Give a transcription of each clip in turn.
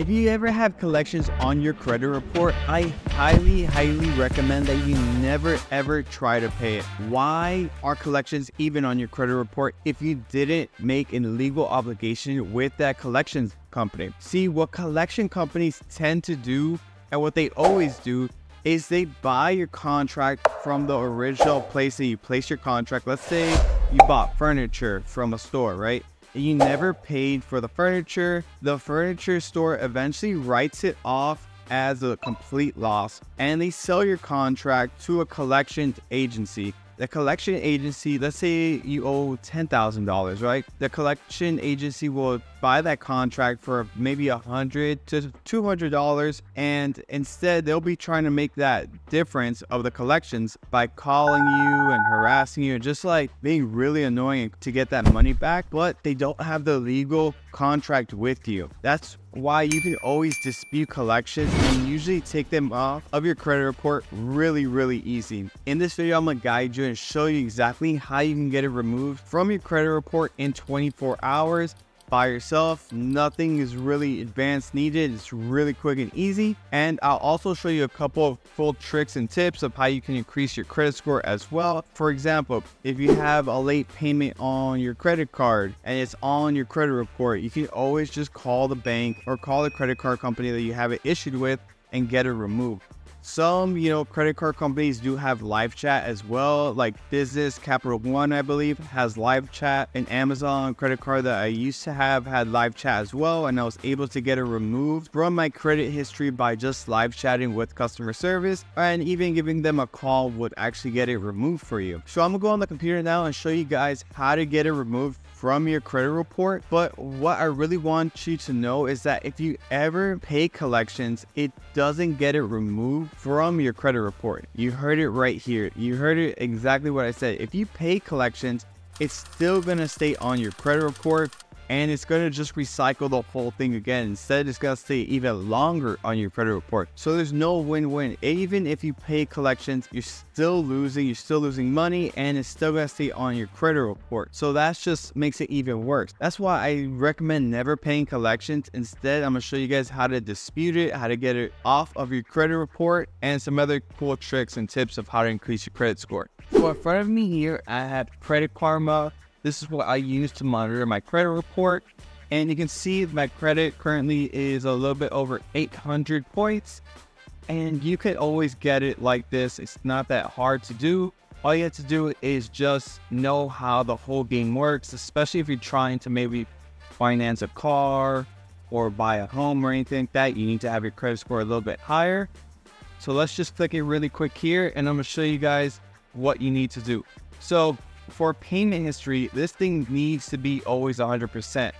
If you ever have collections on your credit report, I highly recommend that you never ever try to pay it. Why are collections even on your credit report if you didn't make an legal obligation with that collections company? See, what collection companies tend to do and what they always do is they buy your contract from the original place that you place your contract. Let's say you bought furniture from a store, right? You never paid for the furniture. The furniture store eventually writes it off as a complete loss, and they sell your contract to a collection agency. The collection agency, let's say you owe $10,000, right? The collection agency will buy that contract for maybe $100 to $200, and instead they'll be trying to make that difference of the collections by calling you and harassing you, just like being really annoying to get that money back, but they don't have the legal contract with you. That's why you can always dispute collections and usually take them off of your credit report really easy. In this video, I'm gonna guide you and show you exactly how you can get it removed from your credit report in 24 hours by yourself. Nothing is really advanced needed. It's really quick and easy. And I'll also show you a couple of cool tricks and tips of how you can increase your credit score as well. For example, if you have a late payment on your credit card and it's on your credit report, you can always just call the bank or call the credit card company that you have it issued with and get it removed. Some, credit card companies do have live chat as well, like Business Capital One, I believe, has live chat. An Amazon credit card that I used to have had live chat as well, and I was able to get it removed from my credit history by just live chatting with customer service, and even giving them a call would actually get it removed for you. So I'm gonna go on the computer now and show you guys how to get it removed from your credit report. But what I really want you to know is that if you ever pay collections, it doesn't get it removed from your credit report. You heard it right here. You heard it exactly what I said. If you pay collections, it's still gonna stay on your credit report, and it's gonna just recycle the whole thing again. Instead, it's gonna stay even longer on your credit report. So there's no win-win. Even if you pay collections, you're still losing, money, and it's still gonna stay on your credit report. So that's just makes it even worse. That's why I recommend never paying collections. Instead, I'm gonna show you guys how to dispute it, how to get it off of your credit report, and some other cool tricks and tips of how to increase your credit score. So in front of me here, I have Credit Karma. This is what I use to monitor my credit report. And you can see my credit currently is a little bit over 800 points. And you could always get it like this. It's not that hard to do. All you have to do is just know how the whole game works, especially if you're trying to maybe finance a car or buy a home or anything like that. You need to have your credit score a little bit higher. So let's just click it really quick here, and I'm gonna show you guys what you need to do. So for payment history, this thing needs to be always 100%.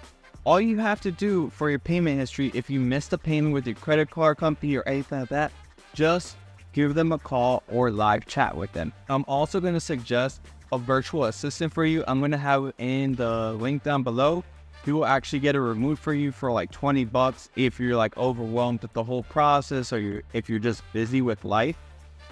All you have to do for your payment history, if you missed a payment with your credit card company or anything like that, just give them a call or live chat with them. I'm also going to suggest a virtual assistant for you. I'm going to have it in the link down below. He will actually get it removed for you for like 20 bucks if you're like overwhelmed with the whole process, or if you're just busy with life.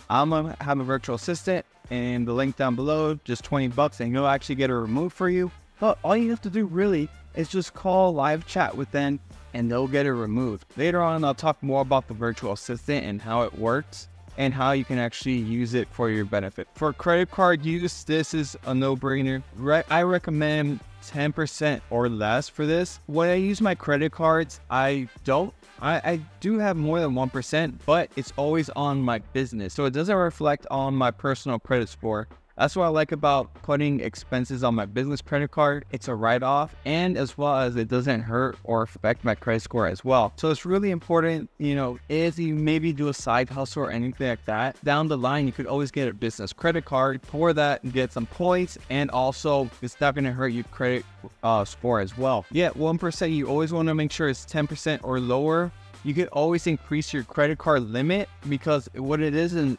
I'm going to have a virtual assistant and the link down below, just 20 bucks, and you'll actually get it removed for you. But all you have to do really is just call live chat with them and they'll get it removed. Later on, I'll talk more about the virtual assistant and how it works and how you can actually use it for your benefit. For credit card use, this is a no-brainer. I recommend 10% or less for this. When I use my credit cards, I do have more than 1%, but it's always on my business, so it doesn't reflect on my personal credit score. That's what I like about putting expenses on my business credit card. It's a write-off, and as well as it doesn't hurt or affect my credit score as well. So it's really important, if you maybe do a side hustle or anything like that, down the line, you could always get a business credit card for that and get some points. And also, it's not gonna hurt your credit score as well. Yeah, 1%, you always wanna make sure it's 10% or lower. You can always increase your credit card limit, because what it is an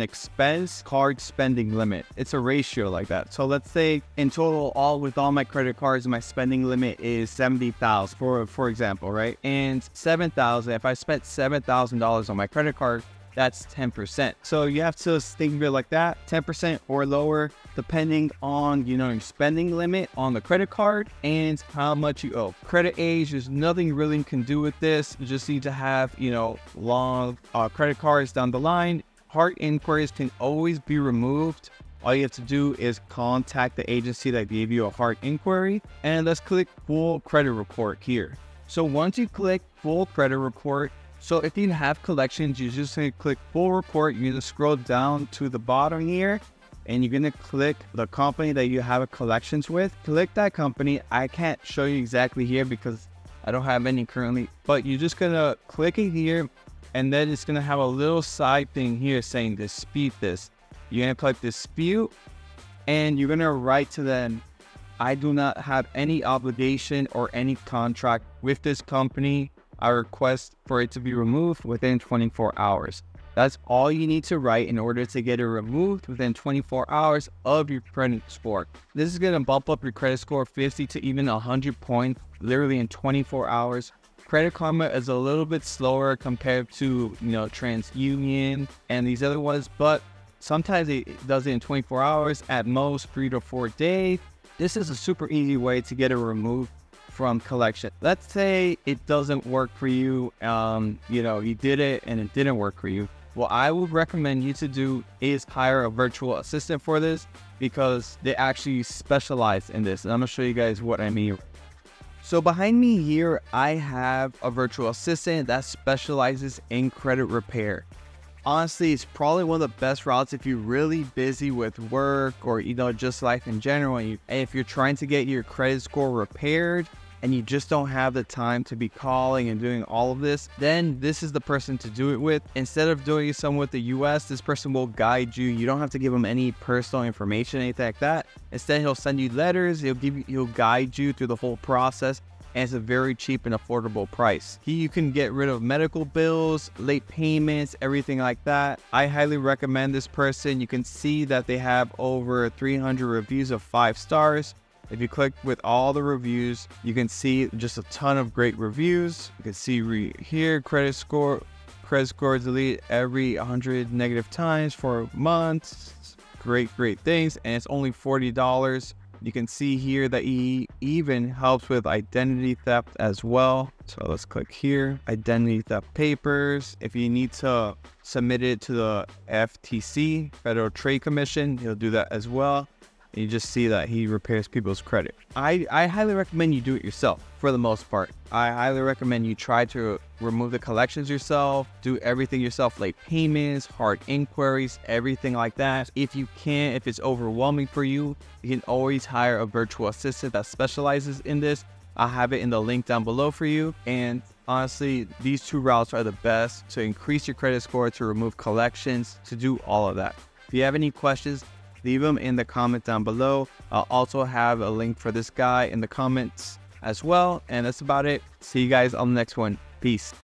expense card spending limit. It's a ratio like that. So let's say in total, with all my credit cards, my spending limit is $70,000 for example, right? And $7,000, if I spent $7,000 on my credit card, that's 10%. So you have to think of it like that, 10% or lower, depending on, you know, your spending limit on the credit card and how much you owe. Credit age, there's nothing really you can do with this. You just need to have, you know, long credit cards down the line. Hard inquiries can always be removed. All you have to do is contact the agency that gave you a hard inquiry, and let's click full credit report here. So once you click full credit report, so if you have collections, you're just gonna click full report. You're gonna scroll down to the bottom here, and you're gonna click the company that you have a collections with. Click that company. I can't show you exactly here because I don't have any currently, but you're just gonna click it here, and then it's gonna have a little side thing here saying dispute this. You're gonna click dispute, and you're gonna write to them, I do not have any obligation or any contract with this company. I request for it to be removed within 24 hours. That's all you need to write in order to get it removed within 24 hours of your credit score. This is gonna bump up your credit score 50 to even 100 points, literally in 24 hours. Credit Karma is a little bit slower compared to, you know, TransUnion and these other ones, but sometimes it does it in 24 hours, at most 3 to 4 days. This is a super easy way to get it removed from collection. Let's say it doesn't work for you, you know, you did it and it didn't work for you. What I would recommend you to do is hire a virtual assistant for this, because they actually specialize in this. And I'm gonna show you guys what I mean. So behind me here, I have a virtual assistant that specializes in credit repair. Honestly, it's probably one of the best routes if you're really busy with work or, you know, just life in general. And if you're trying to get your credit score repaired and you just don't have the time to be calling and doing all of this, then this is the person to do it with. Instead of doing someone with the US, this person will guide you. You don't have to give them any personal information, anything like that. Instead, he'll send you letters. He'll guide you through the whole process. And it's a very cheap and affordable price. You can get rid of medical bills, late payments, everything like that. I highly recommend this person. You can see that they have over 300 reviews of 5 stars. If you click with all the reviews, you can see just a ton of great reviews. You can see here, credit score deleted every 100 negative times for months. Great things, and it's only $40. You can see here that he even helps with identity theft as well. So let's click here, identity theft papers. If you need to submit it to the FTC, Federal Trade Commission, he'll do that as well. And you just see that he repairs people's credit. I highly recommend you do it yourself for the most part. I highly recommend you try to remove the collections yourself, do everything yourself, late payments, hard inquiries, everything like that. If you can't, if it's overwhelming for you, you can always hire a virtual assistant that specializes in this. I'll have it in the link down below for you. And honestly, these two routes are the best to increase your credit score, to remove collections, to do all of that. If you have any questions, leave them in the comment down below. I'll also have a link for this guy in the comments as well. And that's about it. See you guys on the next one. Peace.